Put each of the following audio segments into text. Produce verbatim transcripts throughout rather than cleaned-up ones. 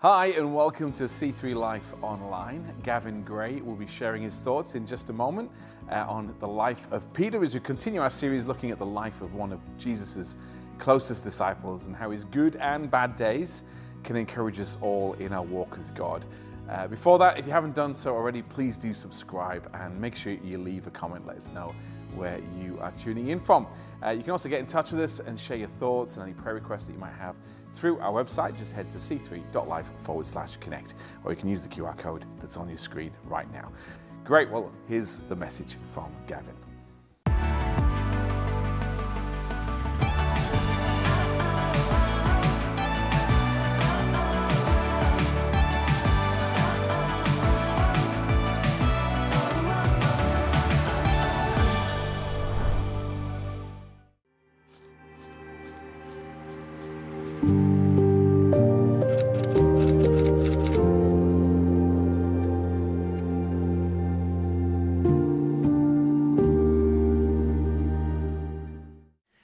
Hi and welcome to C three Life Online. Gavin Gray will be sharing his thoughts in just a moment uh, on the life of Peter as we continue our series looking at the life of one of Jesus' closest disciples and how his good and bad days can encourage us all in our walk with God. Uh, before that, if you haven't done so already, please do subscribe and make sure you leave a comment. Let us know where you are tuning in from. Uh, you can also get in touch with us and share your thoughts and any prayer requests that you might have through our website. Just head to c three dot life forward slash connect, or you can use the Q R code that's on your screen right now. Great, well, here's the message from Gavin.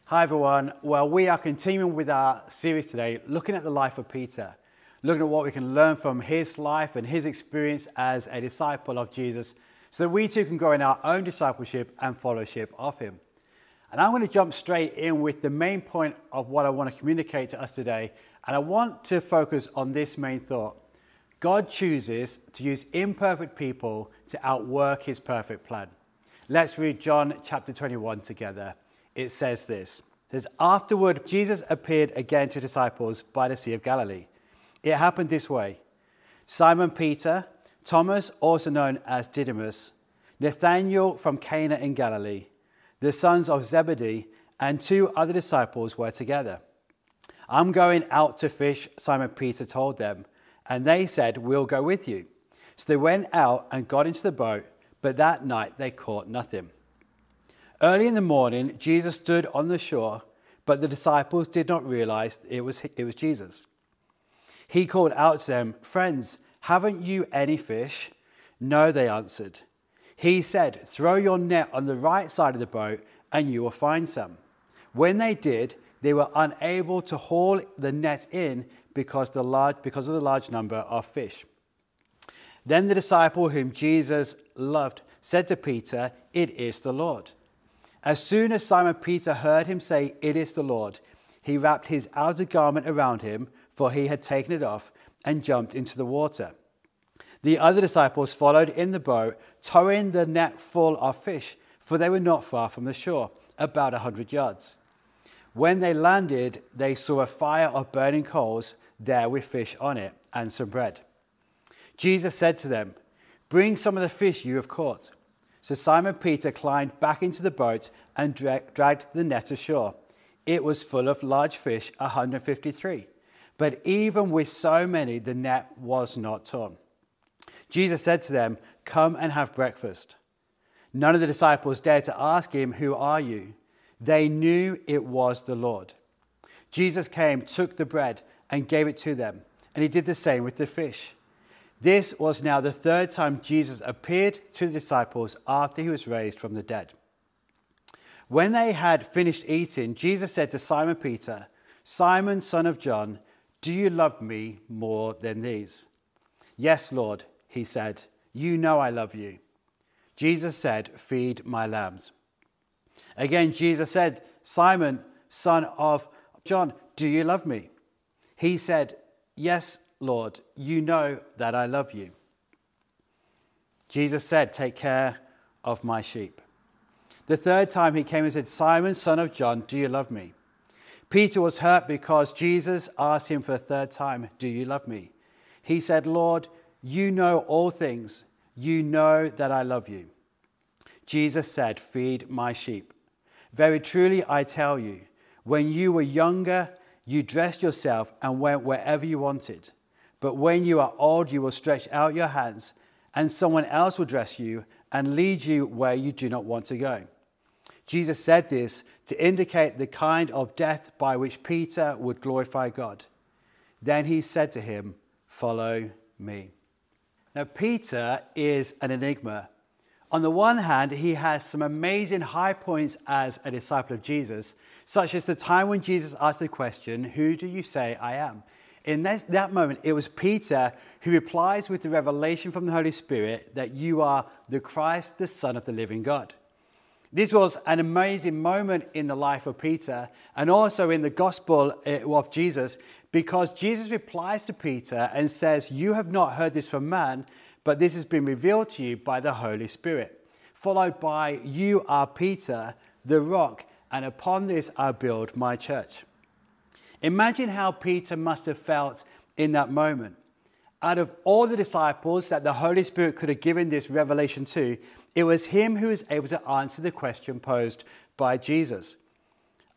Hi everyone, well we are continuing with our series today looking at the life of Peter, looking at what we can learn from his life and his experience as a disciple of Jesus so that we too can grow in our own discipleship and followership of him. And I'm going to jump straight in with the main point of what I want to communicate to us today, and I want to focus on this main thought. God chooses to use imperfect people to outwork his perfect plan. Let's read John chapter twenty-one together. It says this, it says, "Afterward, Jesus appeared again to disciples by the Sea of Galilee. It happened this way. Simon Peter, Thomas, also known as Didymus, Nathaniel from Cana in Galilee, the sons of Zebedee, and two other disciples were together. 'I'm going out to fish,' Simon Peter told them, and they said, 'We'll go with you.' So they went out and got into the boat, but that night they caught nothing. Early in the morning, Jesus stood on the shore, but the disciples did not realize it was, it was Jesus. He called out to them, 'Friends, haven't you any fish?' 'No,' they answered. He said, 'Throw your net on the right side of the boat and you will find some.' When they did, they were unable to haul the net in because, the large, because of the large number of fish. Then the disciple whom Jesus loved said to Peter, 'It is the Lord.' As soon as Simon Peter heard him say, 'It is the Lord,' he wrapped his outer garment around him, for he had taken it off, and jumped into the water. The other disciples followed in the boat, towing the net full of fish, for they were not far from the shore, about a hundred yards. When they landed, they saw a fire of burning coals there with fish on it, and some bread. Jesus said to them, 'Bring some of the fish you have caught.' So Simon Peter climbed back into the boat and drag dragged the net ashore. It was full of large fish, one hundred fifty-three. But even with so many, the net was not torn. Jesus said to them, 'Come and have breakfast.' None of the disciples dared to ask him, 'Who are you?' They knew it was the Lord. Jesus came, took the bread, and gave it to them, and he did the same with the fish. This was now the third time Jesus appeared to the disciples after he was raised from the dead. When they had finished eating, Jesus said to Simon Peter, 'Simon, son of John, do you love me more than these?' 'Yes, Lord,' he said, 'you know I love you.' Jesus said, 'Feed my lambs.' Again, Jesus said, 'Simon, son of John, do you love me?' He said, 'Yes, Lord, you know that I love you.' Jesus said, 'Take care of my sheep.' The third time he came and said, 'Simon, son of John, do you love me?' Peter was hurt because Jesus asked him for the third time, 'Do you love me?' He said, 'Lord, you know all things. You know that I love you.' Jesus said, 'Feed my sheep. Very truly I tell you, when you were younger, you dressed yourself and went wherever you wanted. But when you are old, you will stretch out your hands, and someone else will dress you and lead you where you do not want to go.' Jesus said this to indicate the kind of death by which Peter would glorify God. Then he said to him, 'Follow me.'" Now, Peter is an enigma. On the one hand, he has some amazing high points as a disciple of Jesus, such as the time when Jesus asked the question, "Who do you say I am?" In this, that moment, it was Peter who replies with the revelation from the Holy Spirit that you are the Christ, the Son of the living God. This was an amazing moment in the life of Peter and also in the gospel of Jesus, because Jesus replies to Peter and says, you have not heard this from man, but this has been revealed to you by the Holy Spirit. Followed by, you are Peter, the rock, and upon this I build my church. Imagine how Peter must have felt in that moment. Out of all the disciples that the Holy Spirit could have given this revelation to, it was him who was able to answer the question posed by Jesus.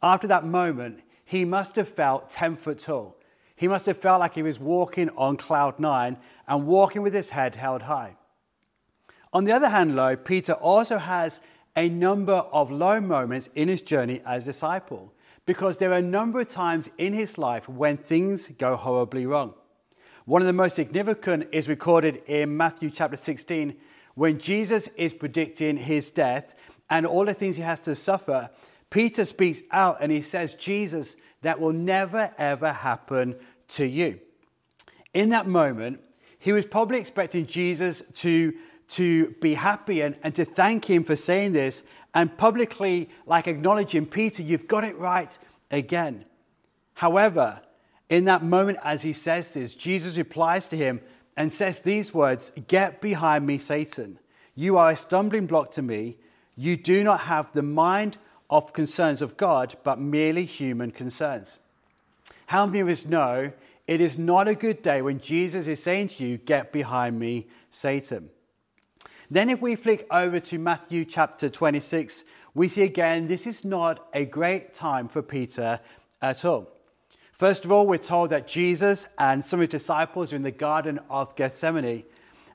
After that moment, he must have felt ten foot tall. He must have felt like he was walking on cloud nine and walking with his head held high. On the other hand, though, Peter also has a number of low moments in his journey as a disciple, because there are a number of times in his life when things go horribly wrong. One of the most significant is recorded in Matthew chapter sixteen, when Jesus is predicting his death and all the things he has to suffer. Peter speaks out and he says, Jesus, that will never, ever happen to you. In that moment, he was probably expecting Jesus to to be happy and, and to thank him for saying this and publicly, like, acknowledging, Peter, you've got it right again. However, in that moment as he says this, Jesus replies to him and says these words, get behind me, Satan. You are a stumbling block to me. You do not have the mind of concerns of God, but merely human concerns. How many of us know it is not a good day when Jesus is saying to you, get behind me, Satan? Then if we flick over to Matthew chapter twenty-six, we see again, this is not a great time for Peter at all. First of all, we're told that Jesus and some of his disciples are in the Garden of Gethsemane.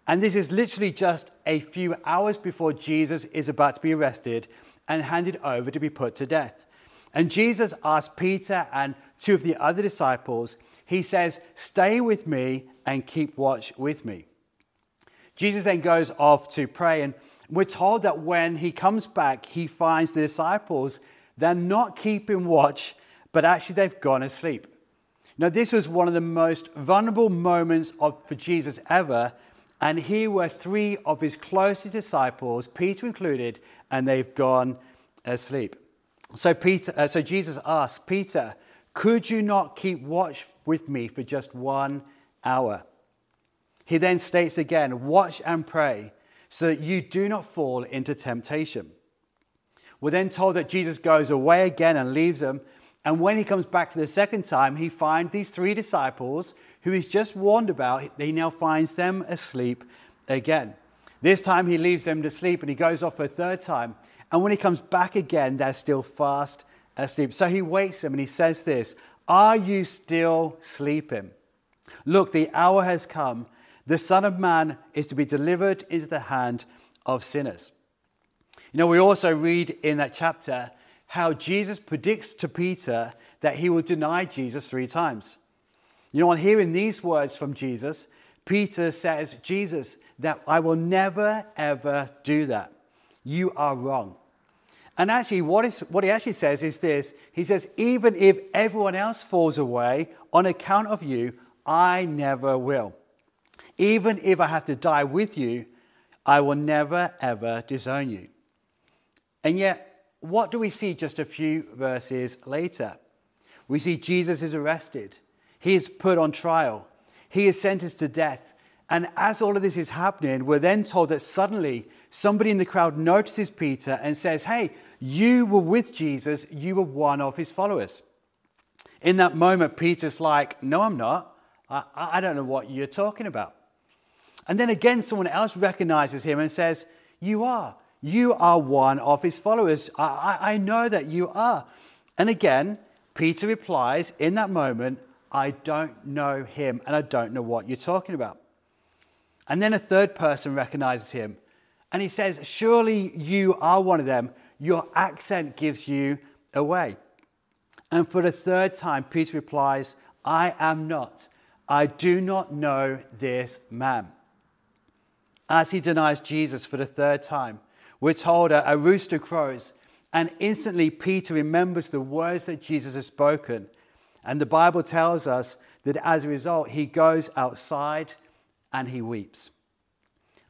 And this is literally just a few hours before Jesus is about to be arrested and handed over to be put to death. And Jesus asked Peter and two of the other disciples, he says, stay with me and keep watch with me. Jesus then goes off to pray, and we're told that when he comes back, he finds the disciples, they're not keeping watch, but actually they've gone asleep. Now, this was one of the most vulnerable moments of, for Jesus ever, and here were three of his closest disciples, Peter included, and they've gone asleep. So, Peter, uh, so Jesus asked, Peter, could you not keep watch with me for just one hour? He then states again, watch and pray so that you do not fall into temptation. We're then told that Jesus goes away again and leaves them. And when he comes back for the second time, he finds these three disciples who he's just warned about. He now finds them asleep again. This time he leaves them to sleep and he goes off for a third time. And when he comes back again, they're still fast asleep. So he wakes them and he says this, are you still sleeping? Look, the hour has come. The Son of Man is to be delivered into the hand of sinners. You know, we also read in that chapter how Jesus predicts to Peter that he will deny Jesus three times. You know, on hearing these words from Jesus, Peter says, Jesus, that I will never, ever do that. You are wrong. And actually, what, is, what he actually says is this. He says, even if everyone else falls away on account of you, I never will. Even if I have to die with you, I will never, ever disown you. And yet, what do we see just a few verses later? We see Jesus is arrested. He is put on trial. He is sentenced to death. And as all of this is happening, we're then told that suddenly somebody in the crowd notices Peter and says, hey, you were with Jesus. You were one of his followers. In that moment, Peter's like, no, I'm not. I, I don't know what you're talking about. And then again, someone else recognizes him and says, you are. You are one of his followers. I, I, I know that you are. And again, Peter replies in that moment, I don't know him and I don't know what you're talking about. And then a third person recognizes him and he says, surely you are one of them. Your accent gives you away. And for the third time, Peter replies, I am not. I do not know this man. As he denies Jesus for the third time, we're told a, a rooster crows, and instantly Peter remembers the words that Jesus has spoken. And the Bible tells us that as a result, he goes outside and he weeps.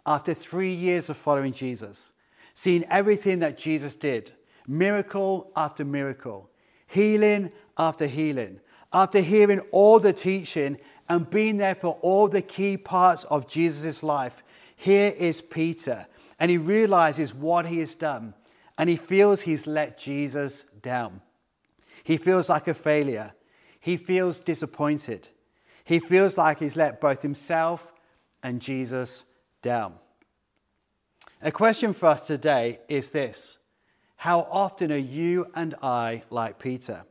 After three years of following Jesus, seeing everything that Jesus did, miracle after miracle, healing after healing, after hearing all the teaching and being there for all the key parts of Jesus' life, here is Peter, and he realizes what he has done, and he feels he's let Jesus down. He feels like a failure. He feels disappointed. He feels like he's let both himself and Jesus down. A question for us today is this: how often are you and I like Peter?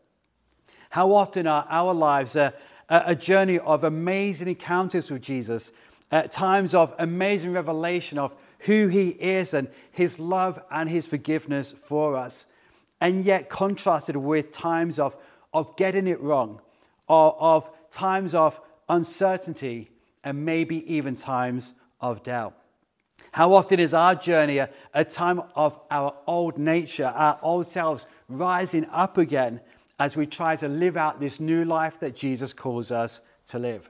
How often are our lives a, a journey of amazing encounters with Jesus, at times of amazing revelation of who he is and his love and his forgiveness for us, and yet contrasted with times of, of getting it wrong, or of times of uncertainty, and maybe even times of doubt? How often is our journey a, a time of our old nature, our old selves rising up again as we try to live out this new life that Jesus calls us to live?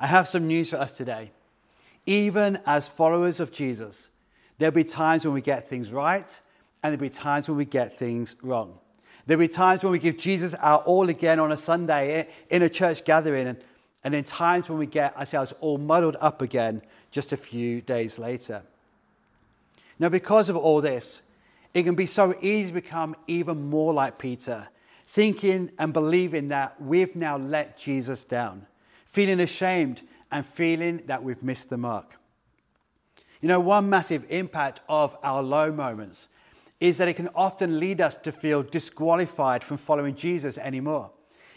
I have some news for us today. Even as followers of Jesus, there'll be times when we get things right, and there'll be times when we get things wrong. There'll be times when we give Jesus our all again on a Sunday in a church gathering, and, and then times when we get ourselves all muddled up again just a few days later. Now, because of all this, it can be so easy to become even more like Peter, thinking and believing that we've now let Jesus down, feeling ashamed and feeling that we've missed the mark. You know, one massive impact of our low moments is that it can often lead us to feel disqualified from following Jesus anymore.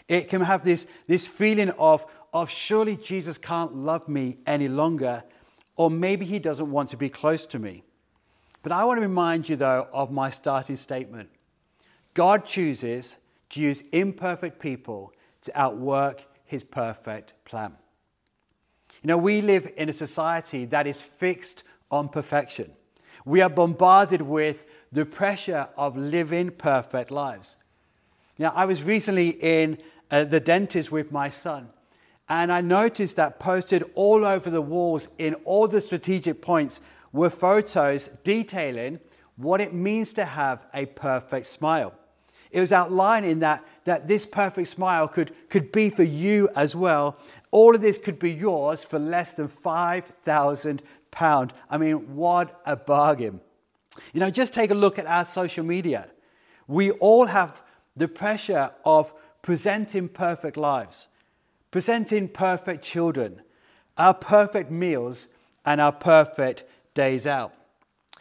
It can have this, this feeling of, of surely Jesus can't love me any longer, or maybe he doesn't want to be close to me. But I want to remind you, though, of my starting statement. God chooses to use imperfect people to outwork his perfect plan. You know, we live in a society that is fixed on perfection. We are bombarded with the pressure of living perfect lives. Now, I was recently in uh, the dentist with my son, and I noticed that posted all over the walls in all the strategic points were photos detailing what it means to have a perfect smile. It was outlining that, that this perfect smile could, could be for you as well. All of this could be yours for less than five thousand pounds. I mean, what a bargain. You know, just take a look at our social media. We all have the pressure of presenting perfect lives, presenting perfect children, our perfect meals, and our perfect days out.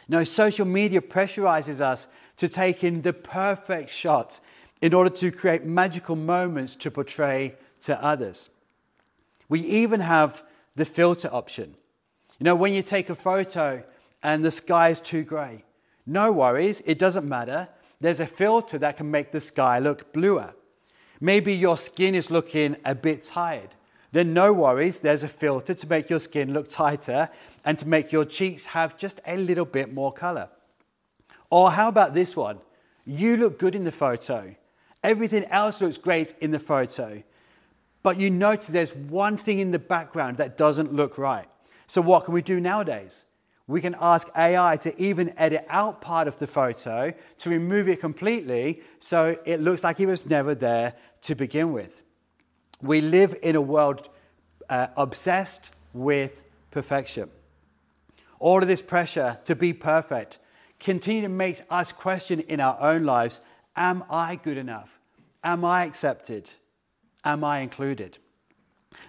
No, social media pressurizes us to take in the perfect shots in order to create magical moments to portray to others. We even have the filter option. You know, when you take a photo and the sky is too grey, no worries, it doesn't matter. There's a filter that can make the sky look bluer. Maybe your skin is looking a bit tired. Then no worries, there's a filter to make your skin look tighter and to make your cheeks have just a little bit more colour. Or how about this one? You look good in the photo. Everything else looks great in the photo. But you notice there's one thing in the background that doesn't look right. So what can we do nowadays? We can ask A I to even edit out part of the photo, to remove it completely so it looks like it was never there to begin with. We live in a world uh, obsessed with perfection. All of this pressure to be perfect continually makes us question in our own lives, am I good enough? Am I accepted? Am I included?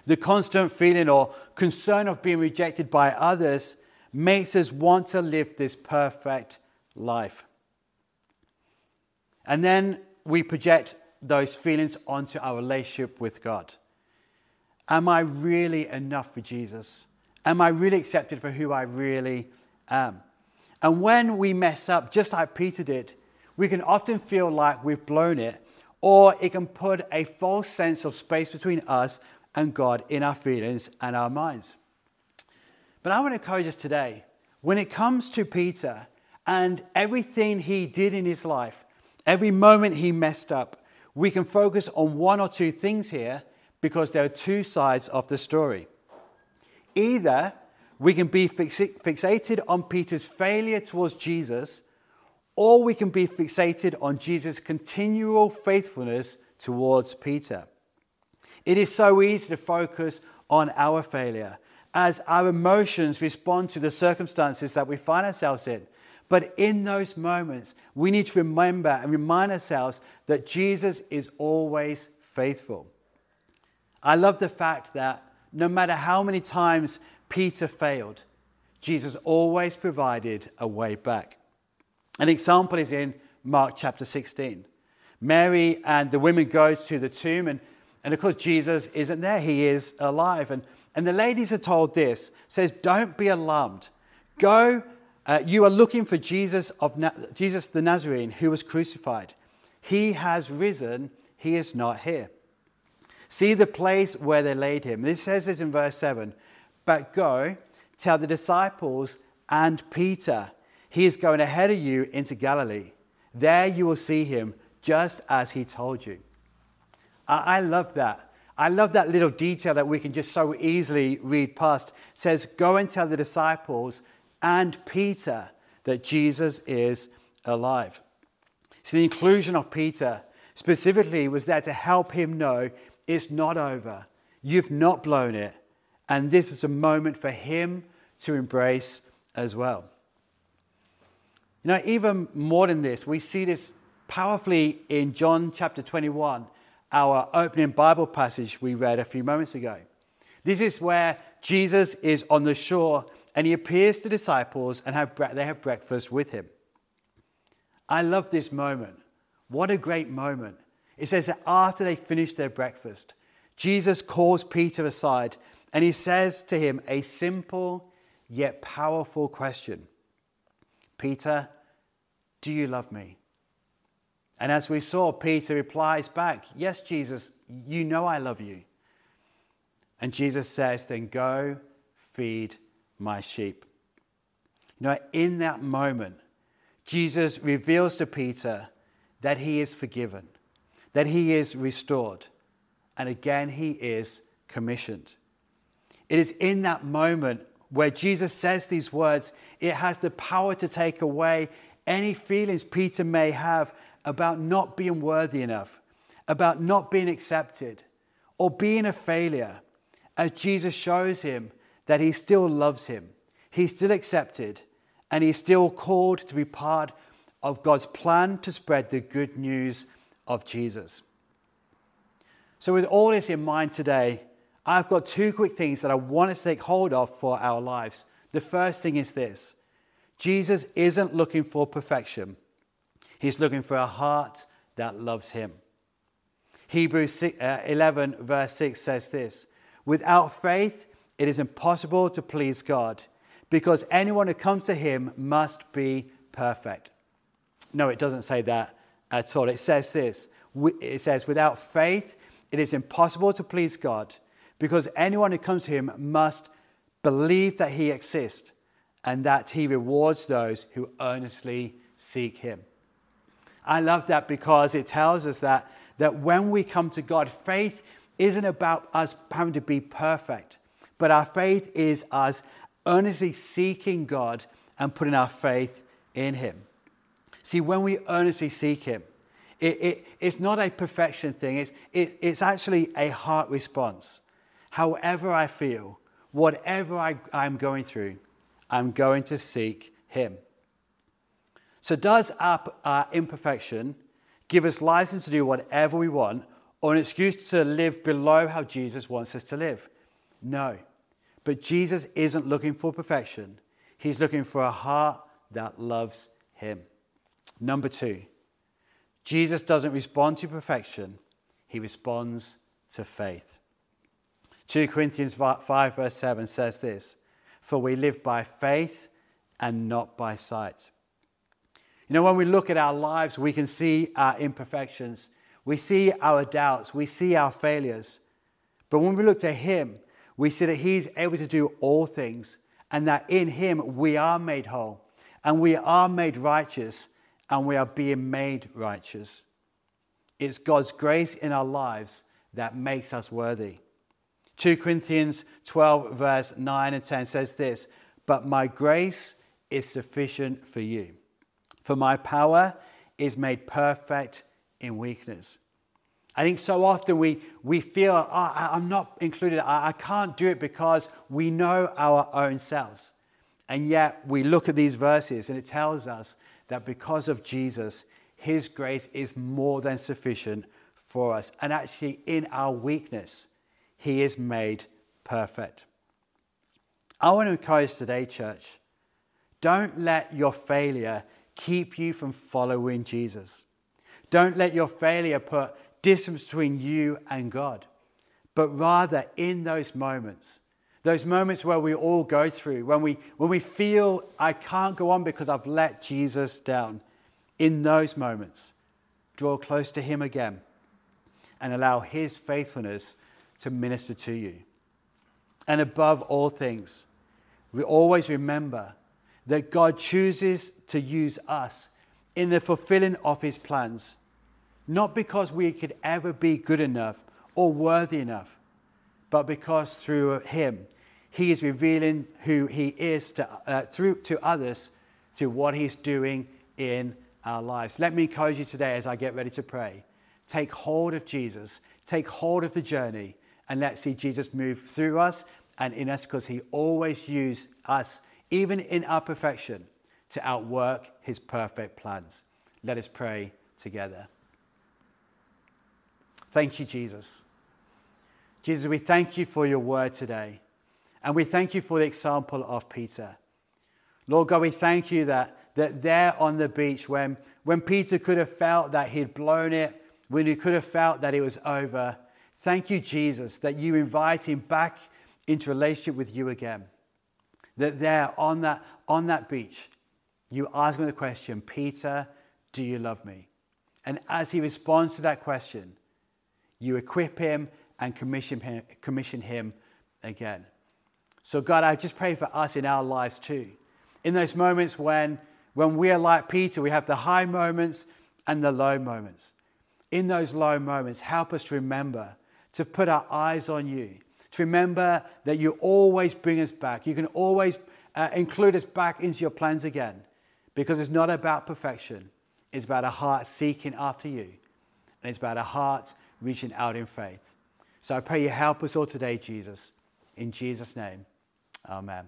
The constant feeling or concern of being rejected by others makes us want to live this perfect life. And then we project those feelings onto our relationship with God. Am I really enough for Jesus? Am I really accepted for who I really am? And when we mess up, just like Peter did, we can often feel like we've blown it, or it can put a false sense of space between us and God in our feelings and our minds. But I want to encourage us today, when it comes to Peter and everything he did in his life, every moment he messed up, we can focus on one or two things here, because there are two sides of the story. Either we can be fixated on Peter's failure towards Jesus, or we can be fixated on Jesus' continual faithfulness towards Peter. It is so easy to focus on our failure as our emotions respond to the circumstances that we find ourselves in. But in those moments, we need to remember and remind ourselves that Jesus is always faithful. I love the fact that no matter how many times Peter failed, Jesus always provided a way back. An example is in Mark chapter sixteen. Mary and the women go to the tomb, and, and of course Jesus isn't there. He is alive. And, and the ladies are told this, says, "Don't be alarmed. Go, uh, you are looking for Jesus, of Na- Jesus the Nazarene, who was crucified. He has risen. He is not here. See the place where they laid him." This says this in verse seven. "But go, tell the disciples and Peter, he is going ahead of you into Galilee. There you will see him, just as he told you." I, I love that. I love that little detail that we can just so easily read past. It says, "Go and tell the disciples and Peter that Jesus is alive." So the inclusion of Peter specifically was there to help him know it's not over. You've not blown it. And this is a moment for him to embrace as well. You know, even more than this, we see this powerfully in John chapter twenty-one, our opening Bible passage we read a few moments ago. This is where Jesus is on the shore and he appears to disciples and have bre- they have breakfast with him. I love this moment. What a great moment. It says that after they finished their breakfast, Jesus calls Peter aside and he says to him a simple yet powerful question. "Peter, do you love me?" And as we saw, Peter replies back, "Yes, Jesus, you know I love you." And Jesus says, "Then go feed my sheep." You know, in that moment, Jesus reveals to Peter that he is forgiven, that he is restored, and again, he is commissioned. It is in that moment where Jesus says these words, it has the power to take away any feelings Peter may have about not being worthy enough, about not being accepted, or being a failure, as Jesus shows him that he still loves him, he's still accepted, and he's still called to be part of God's plan to spread the good news of Jesus. So with all this in mind today, I've got two quick things that I want us to take hold of for our lives. The first thing is this. Jesus isn't looking for perfection. He's looking for a heart that loves him. Hebrews eleven verse six says this. "Without faith, it is impossible to please God, because anyone who comes to him must be perfect." No, it doesn't say that at all. It says this. It says, "Without faith, it is impossible to please God, because anyone who comes to him must believe that he exists and that he rewards those who earnestly seek him." I love that because it tells us that, that when we come to God, faith isn't about us having to be perfect, but our faith is us earnestly seeking God and putting our faith in him. See, when we earnestly seek him, it, it, it's not a perfection thing. It's, it, it's actually a heart response. However I feel, whatever I, I'm going through, I'm going to seek him. So does our, our imperfection give us license to do whatever we want or an excuse to live below how Jesus wants us to live? No, but Jesus isn't looking for perfection. He's looking for a heart that loves him. Number two, Jesus doesn't respond to perfection. He responds to faith. two Corinthians five verse seven says this, "For we live by faith and not by sight." You know, when we look at our lives, we can see our imperfections. We see our doubts. We see our failures. But when we look to him, we see that he's able to do all things and that in him we are made whole and we are made righteous and we are being made righteous. It's God's grace in our lives that makes us worthy. Second Corinthians twelve verse nine and ten says this, "But my grace is sufficient for you, for my power is made perfect in weakness." I think so often we, we feel, oh, I'm not included, I, I can't do it, because we know our own selves. And yet we look at these verses and it tells us that because of Jesus, his grace is more than sufficient for us. And actually in our weakness, he is made perfect. I want to encourage today, church, don't let your failure keep you from following Jesus. Don't let your failure put distance between you and God, but rather in those moments, those moments where we all go through, when we, when we feel I can't go on because I've let Jesus down, in those moments, draw close to him again and allow his faithfulness to minister to you. And above all things, we always remember that God chooses to use us in the fulfilling of his plans, not because we could ever be good enough or worthy enough, but because through him, he is revealing who he is to, uh, through to others through what he's doing in our lives. Let me encourage you today as I get ready to pray. Take hold of Jesus, take hold of the journey, and let's see Jesus move through us and in us, because he always uses us, even in our perfection, to outwork his perfect plans. Let us pray together. Thank you, Jesus. Jesus, we thank you for your word today. And we thank you for the example of Peter. Lord God, we thank you that, that there on the beach, when, when Peter could have felt that he'd blown it, when he could have felt that it was over, thank you, Jesus, that you invite him back into relationship with you again. That there on that, on that beach, you ask him the question, Peter, do you love me? And as he responds to that question, you equip him and commission him, commission him again. So God, I just pray for us in our lives too. In those moments when, when we are like Peter, we have the high moments and the low moments. In those low moments, help us to remember to put our eyes on you, to remember that you always bring us back. You can always uh, include us back into your plans again, because it's not about perfection. It's about a heart seeking after you, and it's about a heart reaching out in faith. So I pray you help us all today, Jesus. In Jesus' name, amen.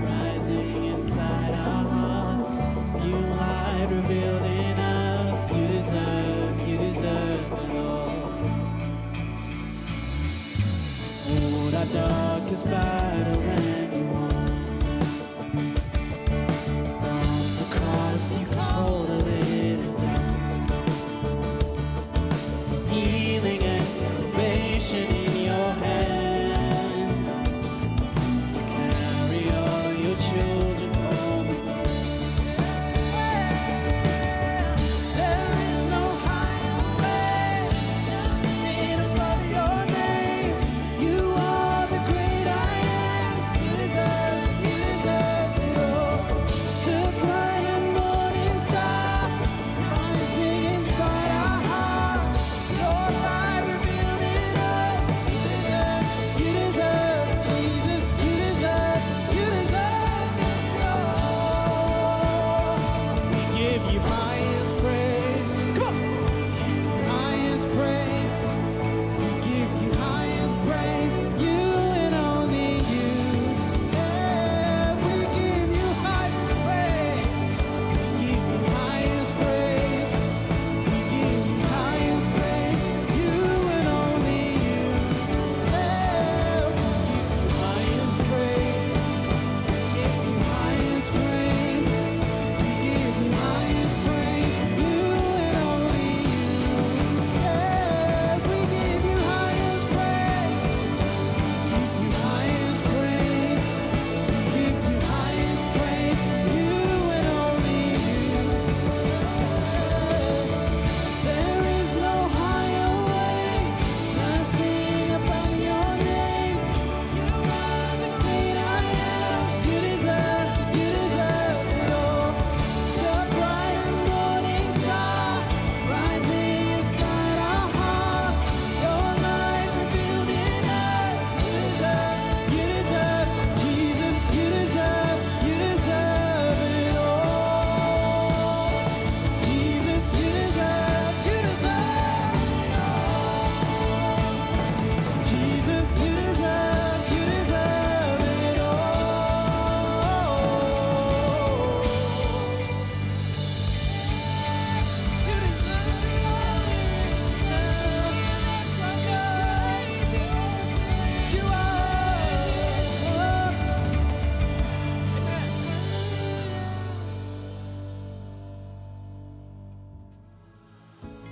Rising inside our hearts, you hide.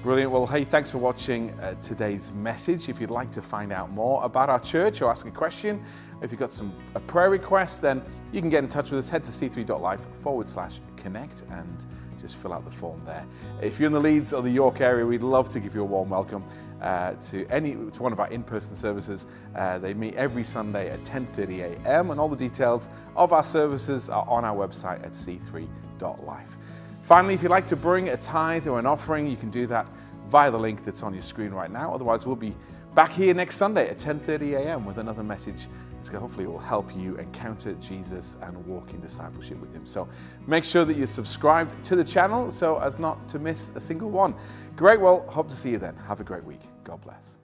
Brilliant. Well, hey, thanks for watching uh, today's message. If you'd like to find out more about our church or ask a question, if you've got some a prayer request, then you can get in touch with us. Head to c three dot life forward slash connect and just fill out the form there. If you're in the Leeds or the York area, we'd love to give you a warm welcome uh, to any to one of our in-person services. Uh, they meet every Sunday at ten thirty a m and all the details of our services are on our website at c three dot life. Finally, if you'd like to bring a tithe or an offering, you can do that via the link that's on your screen right now. Otherwise, we'll be back here next Sunday at ten thirty a m with another message that hopefully will help you encounter Jesus and walk in discipleship with him. So make sure that you're subscribed to the channel so as not to miss a single one. Great. Well, hope to see you then. Have a great week. God bless.